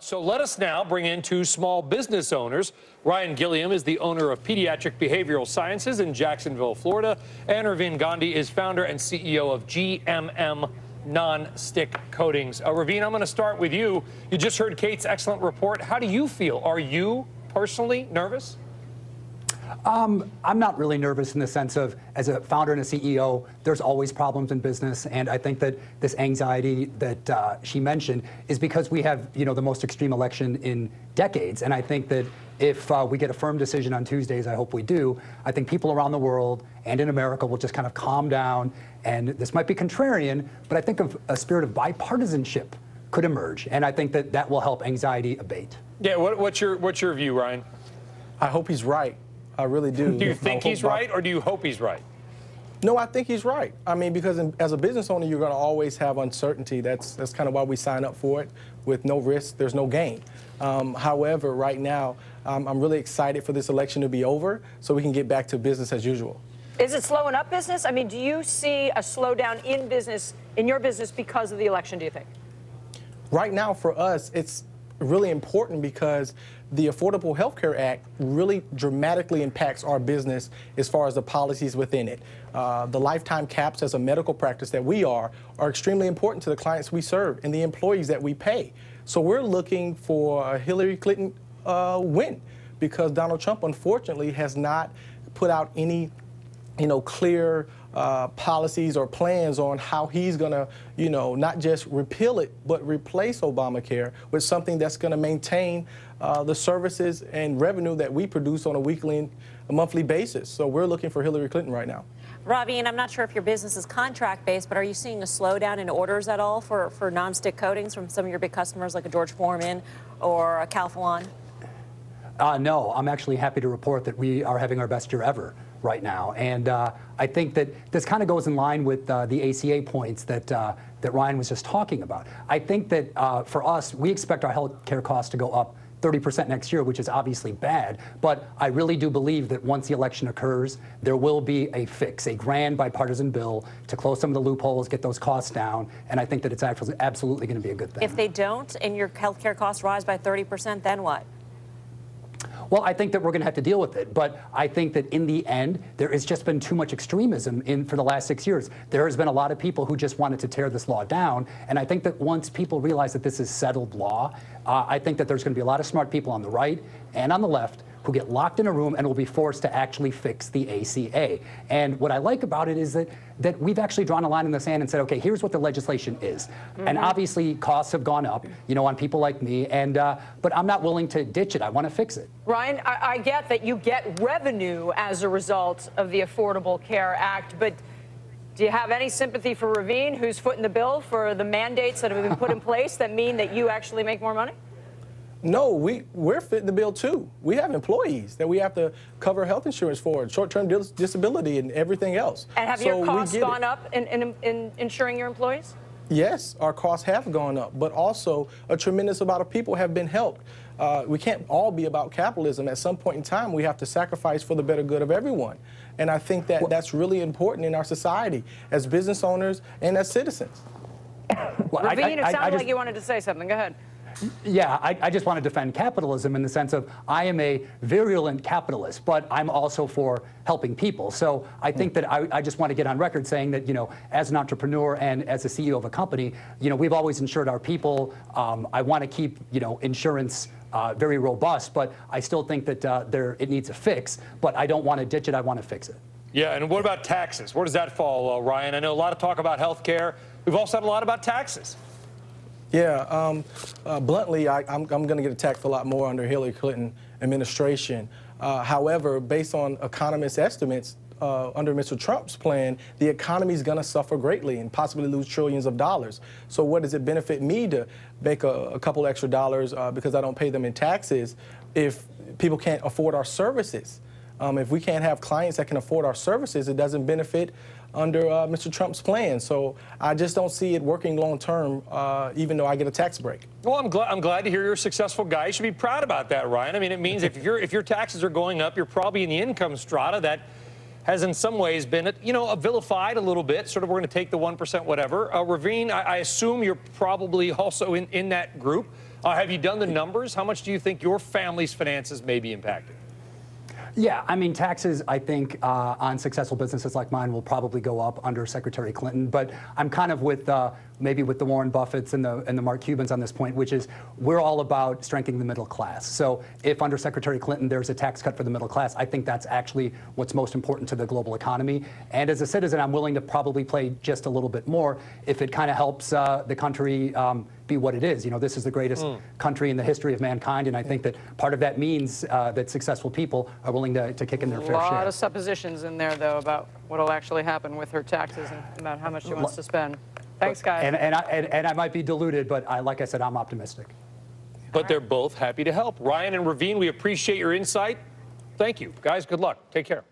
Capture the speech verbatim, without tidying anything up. So let us now bring in two small business owners. Ryan Gilliam is the owner of Pediatric Behavioral Sciences in Jacksonville, Florida, and Ravin Gandhi is founder and C E O of G M M Non-Stick Coatings. Uh, Ravin, I'm going to start with you. You just heard Kate's excellent report. How do you feel? Are you personally nervous? Um, I'm not really nervous in the sense of, as a founder and a C E O, there's always problems in business, and I think that this anxiety that uh, she mentioned is because we have, you know, the most extreme election in decades, and I think that if uh, we get a firm decision on Tuesday, as I hope we do, I think people around the world and in America will just kind of calm down, and this might be contrarian, but I think of a spirit of bipartisanship could emerge, and I think that that will help anxiety abate. Yeah, what, what's your what's your view, Ryan? I hope he's right. I really do. Do you think he's right, or do you hope he's right? No, I think he's right. I mean, because in, as a business owner, you're going to always have uncertainty. That's that's kind of why we sign up for it. With no risk, there's no gain. Um, however, right now, um, I'm really excited for this election to be over so we can get back to business as usual. Is it slowing up business? I mean, do you see a slowdown in business, in your business, because of the election, do you think? Right now, for us, it's really important because the Affordable Health Care Act really dramatically impacts our business as far as the policies within it. Uh, the lifetime caps as a medical practice that we are are extremely important to the clients we serve and the employees that we pay. So we're looking for a Hillary Clinton uh, win because Donald Trump, unfortunately, has not put out any, you know, clear uh, policies or plans on how he's going to, you know, not just repeal it, but replace Obamacare with something that's going to maintain uh, the services and revenue that we produce on a weekly and a monthly basis. So we're looking for Hillary Clinton right now. Ravin, I'm not sure if your business is contract-based, but are you seeing a slowdown in orders at all for, for non-stick coatings from some of your big customers like a George Foreman or a Calphalon? Uh, no, I'm actually happy to report that we are having our best year ever right now, and uh, I think that this kind of goes in line with uh, the A C A points that uh, that Ryan was just talking about. I think that uh, for us, we expect our health care costs to go up thirty percent next year, which is obviously bad, but I really do believe that once the election occurs, there will be a fix, a grand bipartisan bill to close some of the loopholes, get those costs down, and I think that it's absolutely going to be a good thing. If they don't, and your health care costs rise by thirty percent, then what? Well, I think that we're going to have to deal with it, but I think that in the end, there has just been too much extremism in for the last six years. There has been a lot of people who just wanted to tear this law down, and I think that once people realize that this is settled law, uh, I think that there's going to be a lot of smart people on the right and on the left who get locked in a room and will be forced to actually fix the A C A. And what I like about it is that that we've actually drawn a line in the sand and said, okay, here's what the legislation is. Mm-hmm. And obviously, costs have gone up, you know, on people like me. And uh, but I'm not willing to ditch it. I want to fix it. Ryan, I, I get that you get revenue as a result of the Affordable Care Act, but do you have any sympathy for Ravin, who's footing the bill for the mandates that have been put in place that mean that you actually make more money? No, we, we're fitting the bill, too. We have employees that we have to cover health insurance for, short-term dis disability and everything else. And have so your costs gone it. up in, in, in insuring your employees? Yes, our costs have gone up, but also a tremendous amount of people have been helped. Uh, we can't all be about capitalism. At some point in time, we have to sacrifice for the better good of everyone. And I think that well, that's really important in our society as business owners and as citizens. Well, Ravin, I, I, it sounded I just, like you wanted to say something. Go ahead. Yeah, I, I just want to defend capitalism in the sense of I am a virulent capitalist, but I'm also for helping people. So I think that I, I just want to get on record saying that, you know, as an entrepreneur and as a C E O of a company, you know, we've always insured our people. Um, I want to keep, you know, insurance uh, very robust, but I still think that uh, there it needs a fix, but I don't want to ditch it. I want to fix it. Yeah, and what about taxes? Where does that fall, uh, Ryan? I know a lot of talk about health care. We've also had a lot about taxes. Yeah, um, uh, bluntly, I, I'm, I'm going to get attacked a lot more under Hillary Clinton administration. Uh, however, based on economists' estimates, uh, under Mister Trump's plan, the economy is going to suffer greatly and possibly lose trillions of dollars. So what does it benefit me to make a, a couple extra dollars uh, because I don't pay them in taxes if people can't afford our services? Um, if we can't have clients that can afford our services, it doesn't benefit under uh, Mister Trump's plan. So I just don't see it working long term, uh, even though I get a tax break. Well, I'm glad I'm glad to hear you're a successful guy. You should be proud about that, Ryan. I mean, it means if your if your taxes are going up, you're probably in the income strata that has in some ways been, you know, vilified a little bit. Sort of, we're going to take the one percent, whatever. Uh, Ravin, I, I assume you're probably also in in that group. Uh, have you done the numbers? How much do you think your family's finances may be impacted? Yeah, I mean, taxes, I think, uh, on successful businesses like mine will probably go up under Secretary Clinton. But I'm kind of with uh, maybe with the Warren Buffetts and the, and the Mark Cubans on this point, which is we're all about strengthening the middle class. So if under Secretary Clinton there's a tax cut for the middle class, I think that's actually what's most important to the global economy. And as a citizen, I'm willing to probably play just a little bit more if it kind of helps uh, the country um, be what it is. You know, this is the greatest mm. country in the history of mankind, and I think that part of that means uh, that successful people are willing to, to kick in their fair share. A lot of suppositions in there, though, about what will actually happen with her taxes and about how much she wants to spend. Thanks, guys. And, and, I, and, and I might be deluded, but I, like I said, I'm optimistic. But right. They're both happy to help. Ryan and Ravin, we appreciate your insight. Thank you. Guys, good luck. Take care.